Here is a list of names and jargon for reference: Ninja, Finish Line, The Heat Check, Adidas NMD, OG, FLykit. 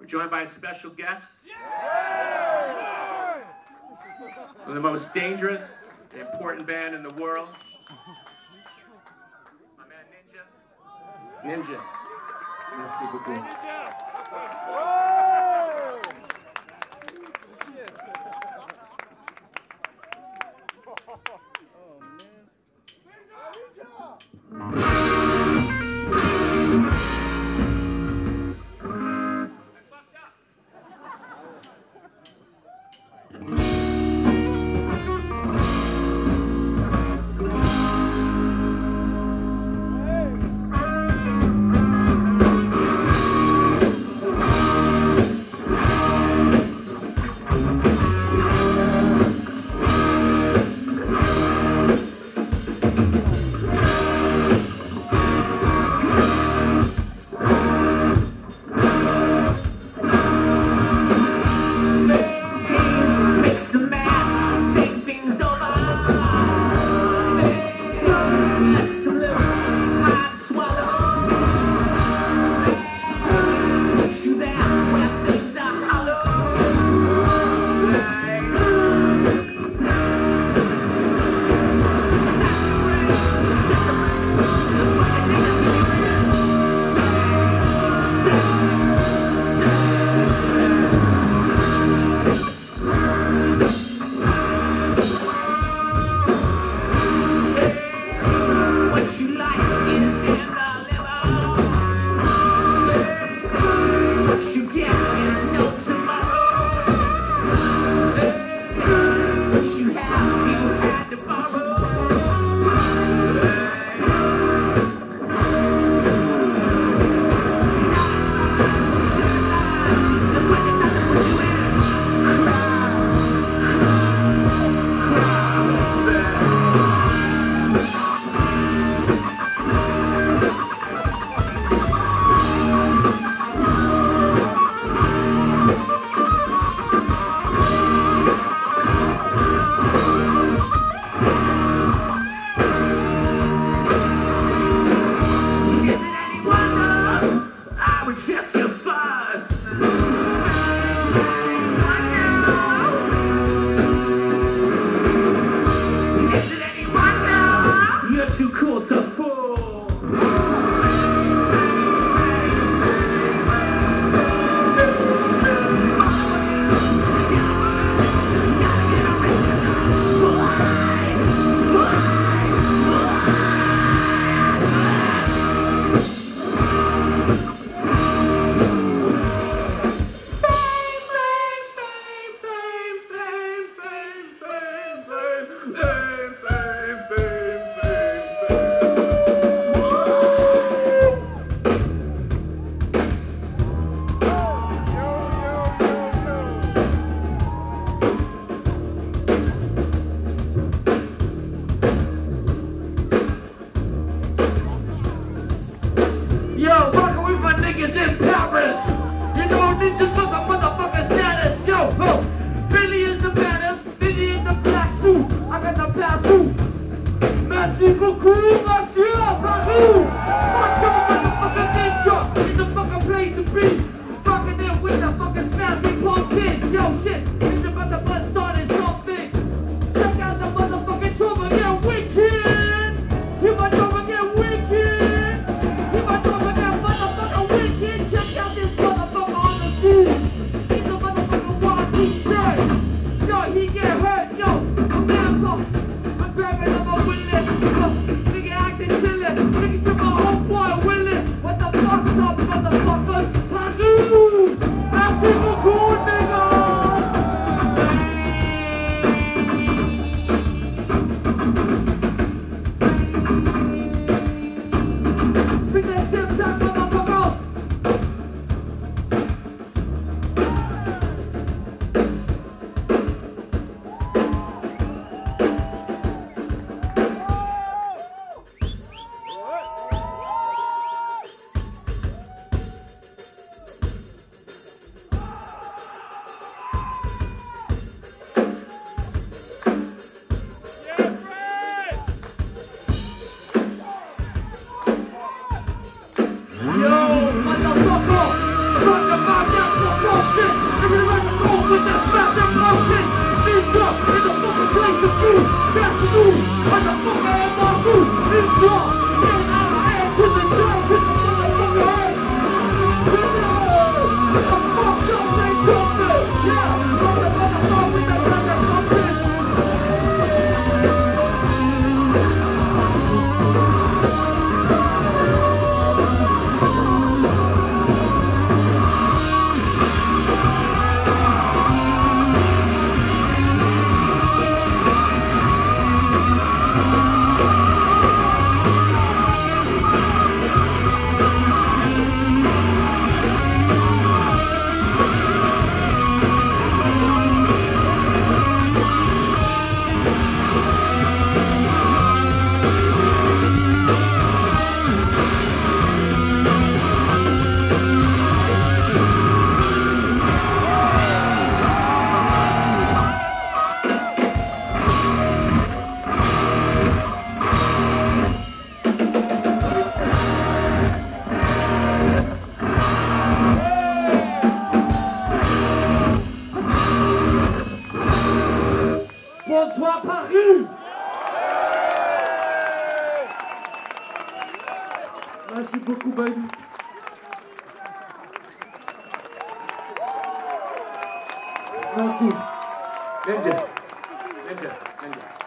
We're joined by a special guest. Yeah! From the most dangerous and important band in the world. My man Ninja. Ninja. Merci beaucoup. monde soit paru. Merci beaucoup, Baby. Merci. Ninja.